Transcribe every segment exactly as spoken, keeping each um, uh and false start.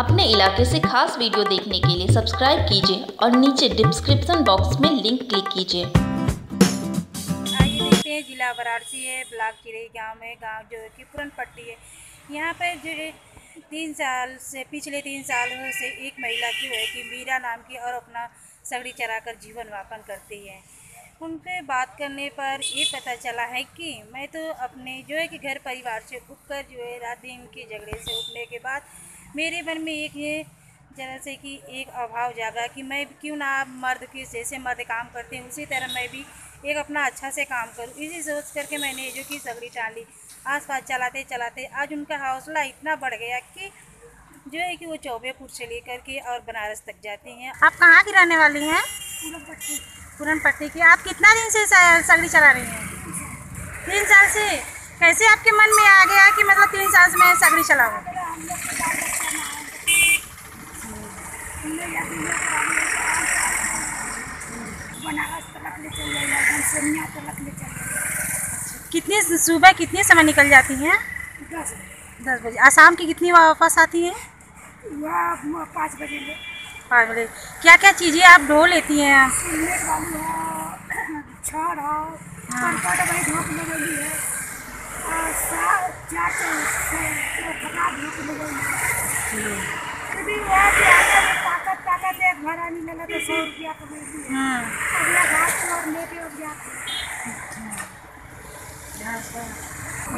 अपने इलाके से खास वीडियो देखने के लिए सब्सक्राइब कीजिए और नीचे डिस्क्रिप्शन बॉक्स में लिंक क्लिक कीजिए। आइए देखते हैं, जिला वाराणसी है, ब्लॉक चिरई गांव है। गांव जो कि पुरनपटी है, यहाँ पर जो तीन साल से पिछले तीन सालों से एक महिला की है कि मीरा नाम की और अपना सगड़ी चराकर जीवन यापन करती है। उनके बात करने पर ये पता चला है कि मैं तो अपने जो है कि घर परिवार से उठकर जो है रात दिन के झगड़े से उठने के बाद मेरे मन में एक ये जरा से कि एक अभाव जागा कि मैं क्यों ना मर्द के जैसे मर्द काम करते हैं उसी तरह मैं भी एक अपना अच्छा से काम करूं। इसी सोच करके मैंने जो कि सगड़ी टाल ली। आस पास चलाते चलाते आज उनका हौसला इतना बढ़ गया कि जो है कि वो चौबेपुर से लेकर के और बनारस तक जाती हैं। आप कहाँ की रहने वाली हैं? पुरनपटी की। आप कितना दिन से सगड़ी चला रही हैं? तीन साल से। कैसे आपके मन में आ गया कि मतलब तीन साल से मैं सगड़ी चलाऊँ? कितनी सुबह कितने समय निकल जाती हैं? दस दस बजे। और शाम की कितनी वापस आती हैं? पाँच बजे। पागले क्या क्या चीज़ें आप धो लेती हैं? आप सिगरेट वाली है, छड़ हो, कंकड़ भाई धूप में गई है, चार खराब धूप में गई है। अभी वह भी आता है ताकत ताकत है, घर आने लगा तो सौ रुपया कमा दी है। अगला घास और लेके उठ जाते।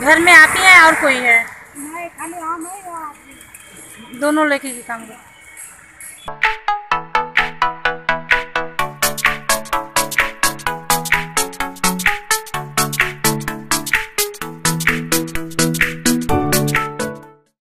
घर में आप ही हैं और कोई है? नहीं, खाली हम हैं। दोनों लेके ही काम करते।